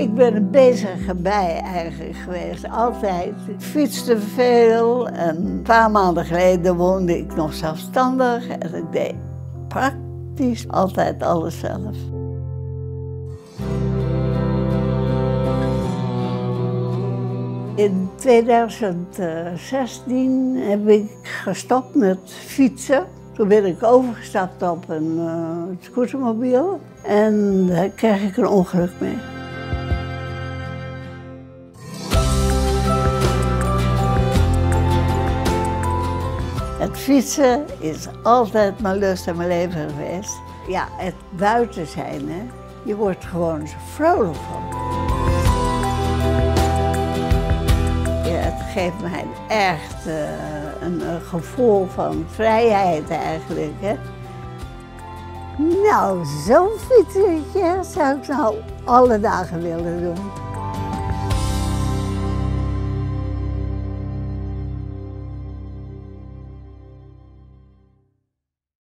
Ik ben een bezige bij eigenlijk geweest, altijd. Ik fietste veel en een paar maanden geleden woonde ik nog zelfstandig en ik deed praktisch altijd alles zelf. In 2016 heb ik gestopt met fietsen. Toen ben ik overgestapt op een scootermobiel en daar kreeg ik een ongeluk mee. Het fietsen is altijd mijn lust en mijn leven geweest. Ja, het buiten zijn, hè? Je wordt gewoon zo vrolijk van. Ja, het geeft mij echt een gevoel van vrijheid eigenlijk, hè? Nou, zo'n fietsetje zou ik nou alle dagen willen doen.